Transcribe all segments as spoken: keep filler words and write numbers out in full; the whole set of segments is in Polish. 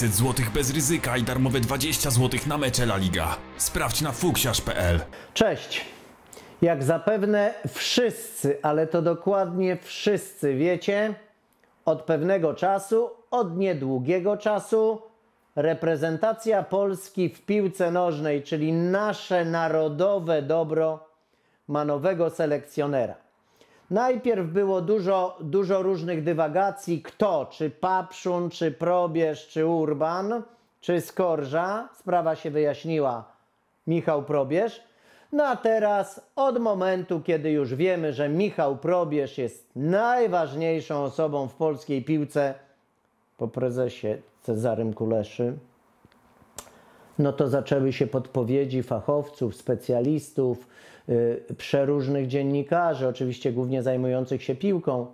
pięćset złotych bez ryzyka i darmowe dwadzieścia złotych na mecze La Liga. Sprawdź na fuksiarz kropka p l. Cześć! Jak zapewne wszyscy, ale to dokładnie wszyscy wiecie, od pewnego czasu, od niedługiego czasu, reprezentacja Polski w piłce nożnej, czyli nasze narodowe dobro, ma nowego selekcjonera. Najpierw było dużo, dużo różnych dywagacji, kto, czy Papszun, czy Probierz, czy Urban, czy Skorża. Sprawa się wyjaśniła, Michał Probierz. No a teraz od momentu, kiedy już wiemy, że Michał Probierz jest najważniejszą osobą w polskiej piłce, po prezesie Cezarym Kuleszy, no to zaczęły się podpowiedzi fachowców, specjalistów, yy, przeróżnych dziennikarzy, oczywiście głównie zajmujących się piłką.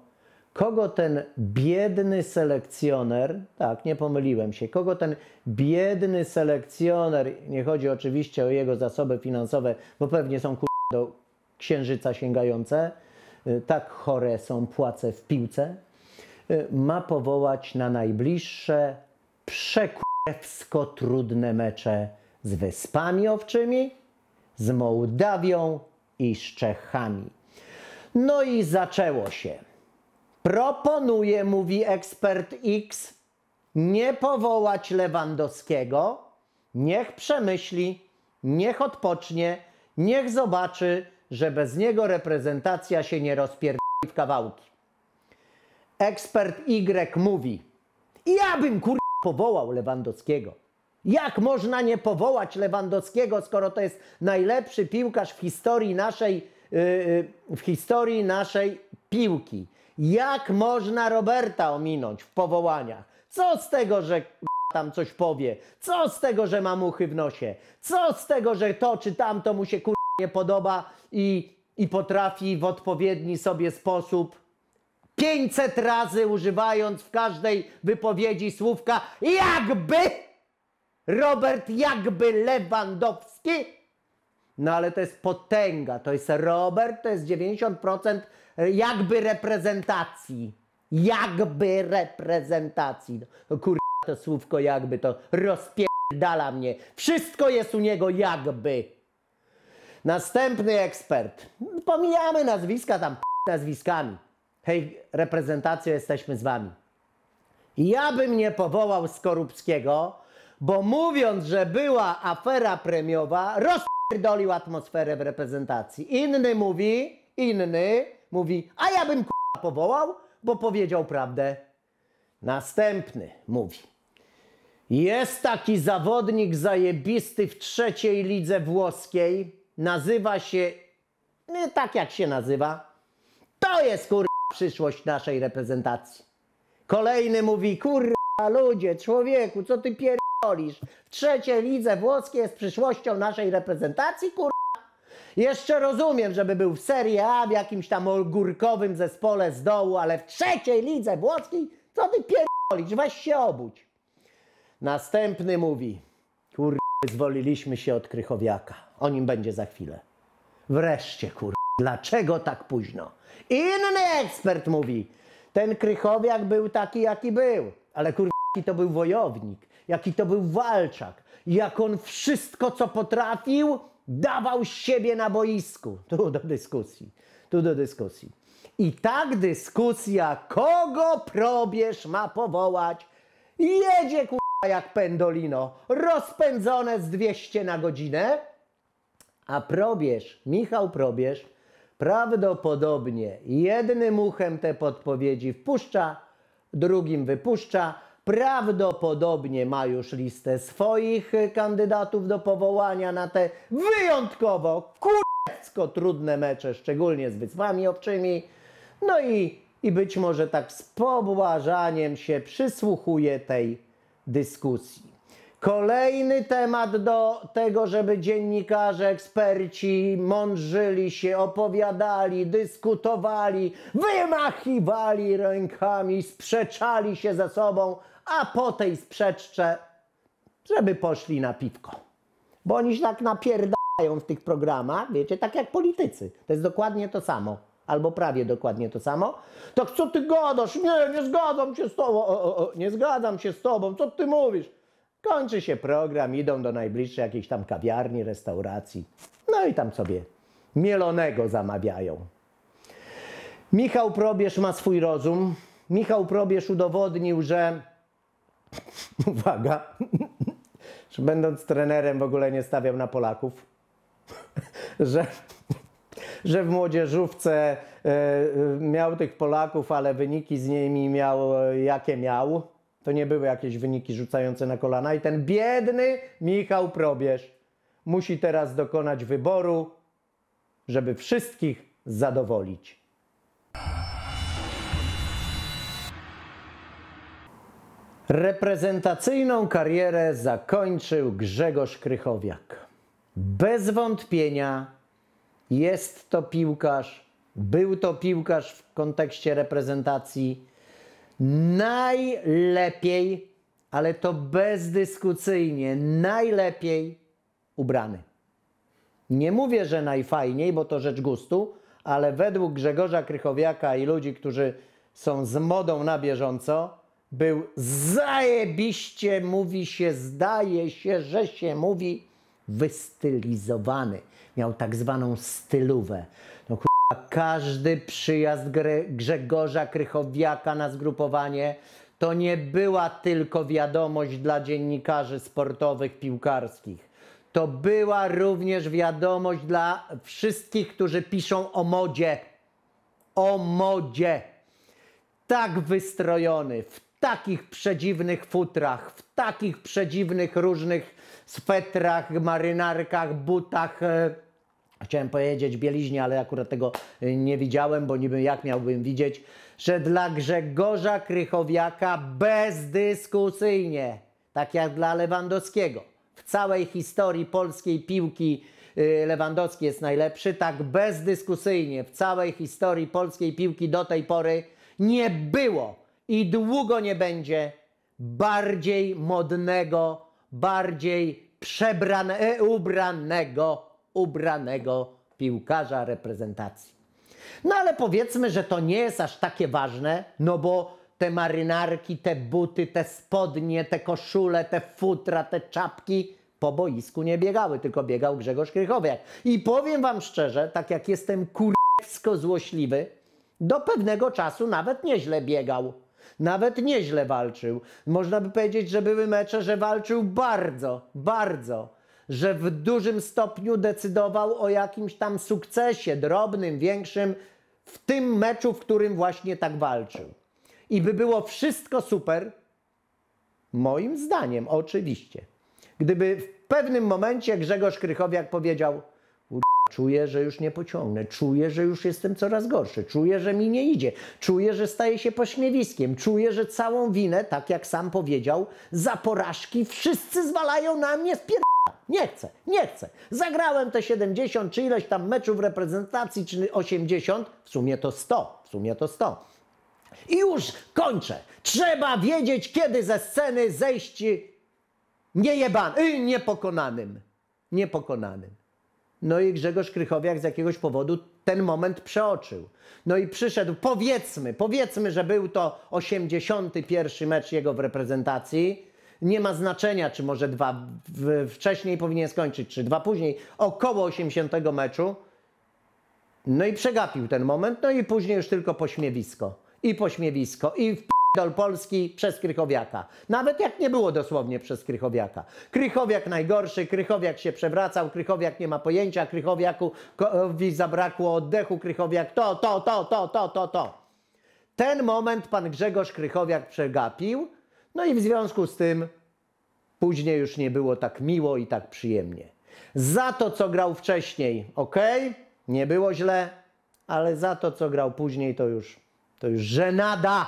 Kogo ten biedny selekcjoner, tak, nie pomyliłem się, kogo ten biedny selekcjoner, nie chodzi oczywiście o jego zasoby finansowe, bo pewnie są k***a do księżyca sięgające, yy, tak chore są płace w piłce, yy, ma powołać na najbliższe przeku... Kiepsko trudne mecze z Wyspami Owczymi, z Mołdawią i z Czechami. No i zaczęło się. Proponuję, mówi ekspert X, nie powołać Lewandowskiego, niech przemyśli, niech odpocznie, niech zobaczy, że bez niego reprezentacja się nie rozpierdoli w kawałki. Ekspert Y mówi, ja bym kur... powołał Lewandowskiego. Jak można nie powołać Lewandowskiego, skoro to jest najlepszy piłkarz w historii naszej, yy, w historii naszej piłki? Jak można Roberta ominąć w powołaniach? Co z tego, że tam coś powie? Co z tego, że ma muchy w nosie? Co z tego, że to czy tamto mu się kurwa nie podoba i, i potrafi w odpowiedni sobie sposób pięćset razy używając w każdej wypowiedzi słówka jakby, Robert jakby Lewandowski. No ale to jest potęga, to jest Robert, to jest dziewięćdziesiąt procent jakby reprezentacji. Jakby reprezentacji. No, kurwa, to słówko jakby, to rozpierdala mnie. Wszystko jest u niego jakby. Następny ekspert. Pomijamy nazwiska tam nazwiskami. Hej, reprezentacjo, jesteśmy z wami. Ja bym nie powołał Skorupskiego, bo mówiąc, że była afera premiowa, rozpierdolił atmosferę w reprezentacji. Inny mówi, inny mówi, a ja bym k***a powołał, bo powiedział prawdę. Następny mówi, jest taki zawodnik zajebisty w trzeciej lidze włoskiej, nazywa się, nie tak jak się nazywa, to jest kur... przyszłość naszej reprezentacji. Kolejny mówi, kurwa ludzie, człowieku, co ty pierdolisz? W trzeciej lidze włoskiej jest przyszłością naszej reprezentacji, kurwa? Jeszcze rozumiem, żeby był w Serie A, w jakimś tam ogórkowym zespole z dołu, ale w trzeciej lidze włoskiej? Co ty pierdolisz? Weź się obudź. Następny mówi, kurwa, zwoliliśmy się od Krychowiaka. O nim będzie za chwilę. Wreszcie, kurwa. Dlaczego tak późno? Inny ekspert mówi, ten Krychowiak był taki, jaki był, ale kurwa, jaki to był wojownik, jaki to był walczak, jak on wszystko, co potrafił, dawał z siebie na boisku. Tu do dyskusji, tu do dyskusji. I tak dyskusja, kogo Probierz ma powołać, jedzie kurwa jak pendolino, rozpędzone z dwieście na godzinę, a Probierz, Michał Probierz, prawdopodobnie jednym uchem te podpowiedzi wpuszcza, drugim wypuszcza. Prawdopodobnie ma już listę swoich kandydatów do powołania na te wyjątkowo kurewsko trudne mecze, szczególnie z Wyspami Owczymi. No i, i być może tak z pobłażaniem się przysłuchuje tej dyskusji. Kolejny temat do tego, żeby dziennikarze, eksperci mądrzyli się, opowiadali, dyskutowali, wymachiwali rękami, sprzeczali się ze sobą, a po tej sprzeczce, żeby poszli na piwko. Bo oni się tak napierdają w tych programach, wiecie, tak jak politycy. To jest dokładnie to samo. albo prawie dokładnie to samo. Tak, co ty gadasz? Nie, nie zgadzam się z tobą. O, o, o, nie zgadzam się z tobą. Co ty mówisz? Kończy się program, idą do najbliższej jakiejś tam kawiarni, restauracji. No i tam sobie mielonego zamawiają. Michał Probierz ma swój rozum. Michał Probierz udowodnił, że... Uwaga! że będąc trenerem w ogóle nie stawiał na Polaków. że... że w młodzieżówce miał tych Polaków, ale wyniki z nimi miał, jakie miał. To nie były jakieś wyniki rzucające na kolana. I ten biedny Michał Probierz musi teraz dokonać wyboru, żeby wszystkich zadowolić. Reprezentacyjną karierę zakończył Grzegorz Krychowiak. Bez wątpienia jest to piłkarz, był to piłkarz w kontekście reprezentacji najlepiej, ale to bezdyskusyjnie, najlepiej ubrany. Nie mówię, że najfajniej, bo to rzecz gustu, ale według Grzegorza Krychowiaka i ludzi, którzy są z modą na bieżąco, był zajebiście, mówi się, zdaje się, że się mówi, wystylizowany. Miał tak zwaną stylówę. No, kurwa, każdy przyjazd Gre Grzegorza Krychowiaka na zgrupowanie to nie była tylko wiadomość dla dziennikarzy sportowych, piłkarskich. To była również wiadomość dla wszystkich, którzy piszą o modzie. O modzie. Tak wystrojony, w takich przedziwnych futrach, w takich przedziwnych różnych swetrach, marynarkach, butach. Chciałem powiedzieć bieliźnie, ale akurat tego nie widziałem, bo niby jak miałbym widzieć, że dla Grzegorza Krychowiaka bezdyskusyjnie, tak jak dla Lewandowskiego, w całej historii polskiej piłki Lewandowski jest najlepszy, tak bezdyskusyjnie w całej historii polskiej piłki do tej pory nie było i długo nie będzie bardziej modnego, bardziej przebrane, e, ubranego, ubranego piłkarza reprezentacji. No ale powiedzmy, że to nie jest aż takie ważne, no bo te marynarki, te buty, te spodnie, te koszule, te futra, te czapki po boisku nie biegały, tylko biegał Grzegorz Krychowiak. I powiem wam szczerze, tak jak jestem kurewsko złośliwy, do pewnego czasu nawet nieźle biegał. Nawet nieźle walczył. Można by powiedzieć, że były mecze, że walczył bardzo, bardzo. Że w dużym stopniu decydował o jakimś tam sukcesie, drobnym, większym, w tym meczu, w którym właśnie tak walczył. I by było wszystko super, moim zdaniem, oczywiście, gdyby w pewnym momencie Grzegorz Krychowiak powiedział: czuję, że już nie pociągnę, czuję, że już jestem coraz gorszy, czuję, że mi nie idzie, czuję, że staję się pośmiewiskiem, czuję, że całą winę, tak jak sam powiedział, za porażki wszyscy zwalają na mnie, spierdala. Nie chcę, nie chcę. Zagrałem te siedemdziesiąt czy ileś tam meczów reprezentacji, czy osiemdziesiąt, w sumie to sto, w sumie to sto. I już kończę. Trzeba wiedzieć, kiedy ze sceny zejść niejebanym, niepokonanym, niepokonanym. No i Grzegorz Krychowiak z jakiegoś powodu ten moment przeoczył. No i przyszedł, powiedzmy, powiedzmy, że był to osiemdziesiąty pierwszy mecz jego w reprezentacji. Nie ma znaczenia, czy może dwa wcześniej powinien skończyć, czy dwa później. Około osiemdziesiątego meczu. No i przegapił ten moment, no i później już tylko pośmiewisko. I pośmiewisko, i wpierdol Polski przez Krychowiaka. Nawet jak nie było dosłownie przez Krychowiaka. Krychowiak najgorszy, Krychowiak się przewracał, Krychowiak nie ma pojęcia, Krychowiakowi zabrakło oddechu, Krychowiak to, to, to, to, to, to, to. Ten moment pan Grzegorz Krychowiak przegapił, no i w związku z tym później już nie było tak miło i tak przyjemnie. Za to, co grał wcześniej, ok, nie było źle, ale za to, co grał później, to już... to już żenada,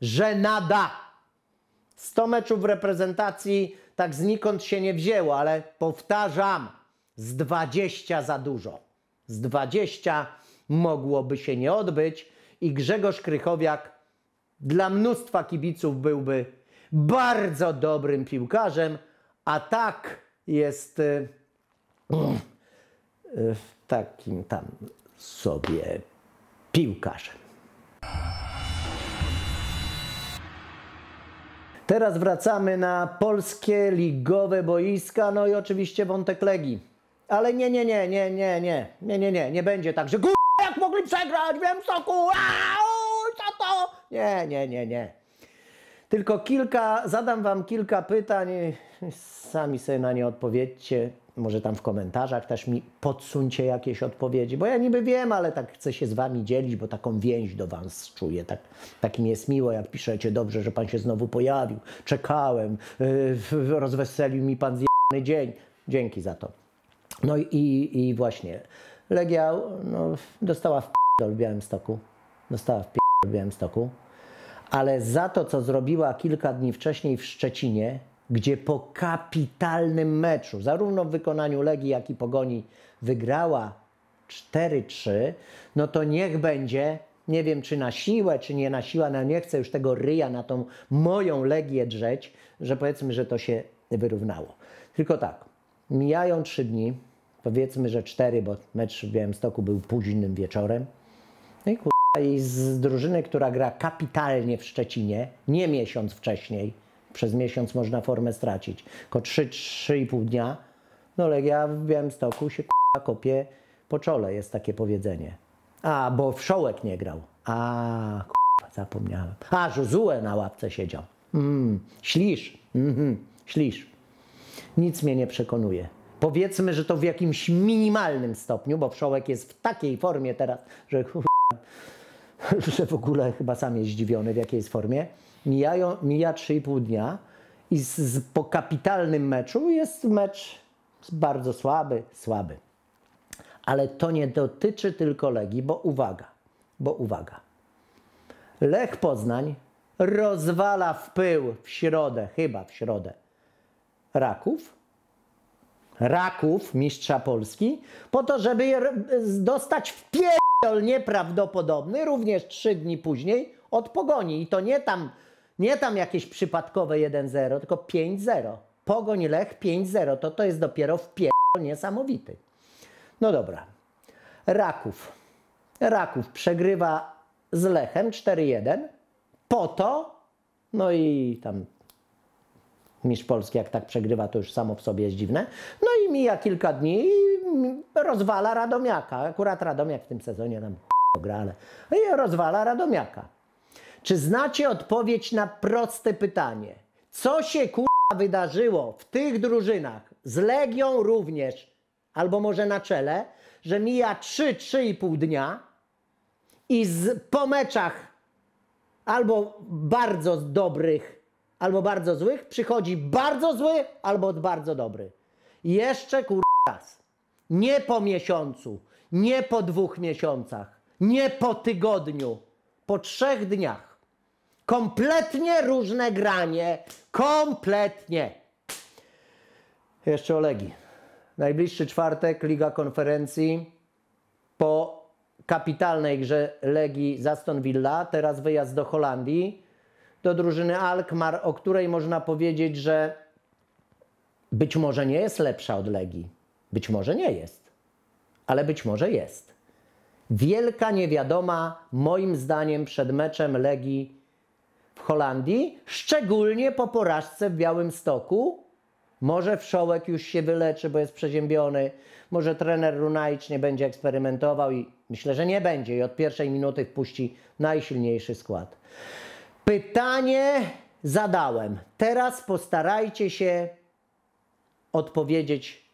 żenada. sto meczów w reprezentacji tak znikąd się nie wzięło, ale powtarzam, z dwudziestu za dużo. Z dwudziestu mogłoby się nie odbyć i Grzegorz Krychowiak dla mnóstwa kibiców byłby bardzo dobrym piłkarzem, a tak jest yy, yy, w takim tam sobie piłkarz. Teraz wracamy na polskie ligowe boiska, no i oczywiście wątek Legii. Ale nie, nie, nie, nie, nie, nie, nie, nie, nie, nie będzie tak, że k***a jak mogli przegrać, wiem co k***a, co to? Nie, nie, nie, nie. Tylko kilka, zadam wam kilka pytań, sami sobie na nie odpowiedzcie, może tam w komentarzach też mi podsuńcie jakieś odpowiedzi, bo ja niby wiem, ale tak chcę się z wami dzielić, bo taką więź do was czuję, tak, tak mi jest miło, jak piszecie, dobrze, że pan się znowu pojawił, czekałem, yy, rozweselił mi pan zjebany dzień, dzięki za to. No i, i właśnie, Legia no, dostała w p***dol w Białymstoku, dostała w p***dol w Białymstoku, ale za to, co zrobiła kilka dni wcześniej w Szczecinie, gdzie po kapitalnym meczu, zarówno w wykonaniu Legii, jak i Pogoni, wygrała cztery trzy, no to niech będzie, nie wiem czy na siłę, czy nie na siłę, no nie chcę już tego ryja na tą moją Legię drzeć, że powiedzmy, że to się wyrównało. Tylko tak, mijają trzy dni, powiedzmy, że cztery, bo mecz w Białymstoku był późnym wieczorem, no i kurwa, i z drużyny, która gra kapitalnie w Szczecinie, nie miesiąc wcześniej, przez miesiąc można formę stracić, tylko trzy, trzy i pół dnia, no Legia w Białymstoku się k***a kopie po czole, jest takie powiedzenie. A, bo Wszołek nie grał. A, k***a, zapomniałem. A, Żuzułę na ławce siedział. Mm, ślisz, mm-hmm, ślisz. Nic mnie nie przekonuje. Powiedzmy, że to w jakimś minimalnym stopniu, bo Wszołek jest w takiej formie teraz, że k***a, że w ogóle chyba sam jest zdziwiony, w jakiej jest formie. Mijają, mija trzy i pół dnia i z, z, po kapitalnym meczu jest mecz bardzo słaby, słaby. Ale to nie dotyczy tylko Legii, bo uwaga, bo uwaga. Lech Poznań rozwala w pył w środę, chyba w środę, Raków. Raków, mistrza Polski, po to, żeby dostać w pierdol nieprawdopodobny, również trzy dni później, od Pogoni. I to nie tam... Nie tam jakieś przypadkowe jeden zero, tylko pięć zero. Pogoń Lech pięć zero, to to jest dopiero wpierdol niesamowity. No dobra. Raków. Raków przegrywa z Lechem cztery jeden. Po to, no i tam mistrz Polski jak tak przegrywa, to już samo w sobie jest dziwne. No i mija kilka dni i rozwala Radomiaka. Akurat Radomiak w tym sezonie nam gra, ale i rozwala Radomiaka. Czy znacie odpowiedź na proste pytanie? Co się kurwa wydarzyło w tych drużynach, z Legią również, albo może na czele, że mija trzy, trzy i pół dnia i z, po meczach albo bardzo dobrych, albo bardzo złych przychodzi bardzo zły, albo bardzo dobry. Jeszcze kurwa raz. Nie po miesiącu, nie po dwóch miesiącach, nie po tygodniu, po trzech dniach. Kompletnie różne granie. Kompletnie. Jeszcze o Legii. Najbliższy czwartek, Liga Konferencji. Po kapitalnej grze Legii z Aston Villa. Teraz wyjazd do Holandii. Do drużyny Alkmaar, o której można powiedzieć, że być może nie jest lepsza od Legii. Być może nie jest. Ale być może jest. Wielka niewiadoma, moim zdaniem, przed meczem Legii w Holandii, szczególnie po porażce w Białymstoku. Może Wszołek już się wyleczy, bo jest przeziębiony. Może trener Runajcz nie będzie eksperymentował i myślę, że nie będzie. I od pierwszej minuty wpuści najsilniejszy skład. Pytanie zadałem. Teraz postarajcie się odpowiedzieć.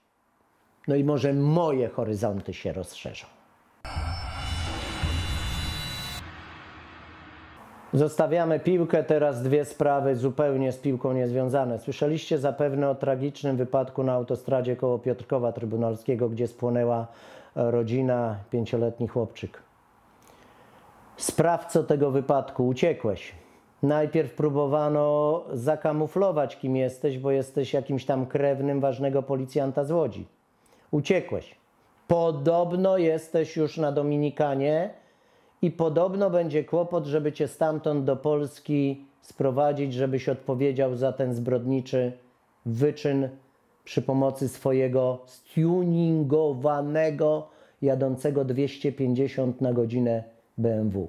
No i może moje horyzonty się rozszerzą. Zostawiamy piłkę, teraz dwie sprawy zupełnie z piłką niezwiązane. Słyszeliście zapewne o tragicznym wypadku na autostradzie koło Piotrkowa Trybunalskiego, gdzie spłonęła rodzina, pięcioletni chłopczyk. Sprawco tego wypadku, uciekłeś. Najpierw próbowano zakamuflować, kim jesteś, bo jesteś jakimś tam krewnym ważnego policjanta z Łodzi. Uciekłeś. Podobno jesteś już na Dominikanie, i podobno będzie kłopot, żeby cię stamtąd do Polski sprowadzić, żebyś odpowiedział za ten zbrodniczy wyczyn przy pomocy swojego stuningowanego, jadącego dwieście pięćdziesiąt na godzinę B M W.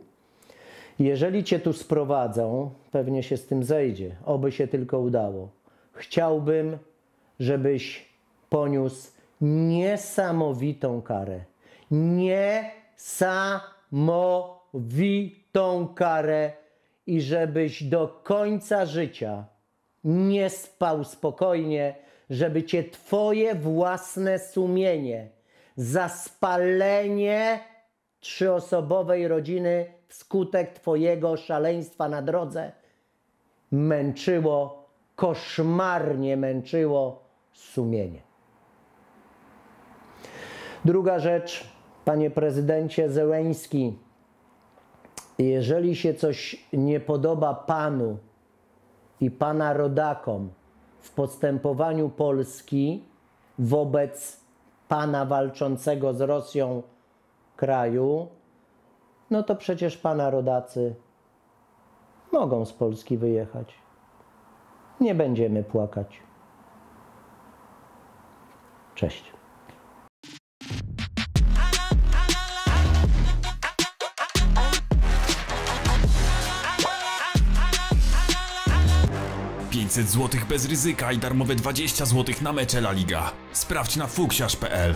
Jeżeli cię tu sprowadzą, pewnie się z tym zejdzie, oby się tylko udało. Chciałbym, żebyś poniósł niesamowitą karę. Niesamowitą karę i żebyś do końca życia nie spał spokojnie, żeby cię twoje własne sumienie za spalenie trzyosobowej rodziny wskutek twojego szaleństwa na drodze męczyło, koszmarnie męczyło sumienie. Druga rzecz, panie prezydencie Zeleński, jeżeli się coś nie podoba panu i pana rodakom w postępowaniu Polski wobec pana walczącego z Rosją kraju, no to przecież pana rodacy mogą z Polski wyjechać. Nie będziemy płakać. Cześć. pięćset złotych bez ryzyka i darmowe dwadzieścia złotych na mecze La Liga. Sprawdź na fuksiarz kropka p l.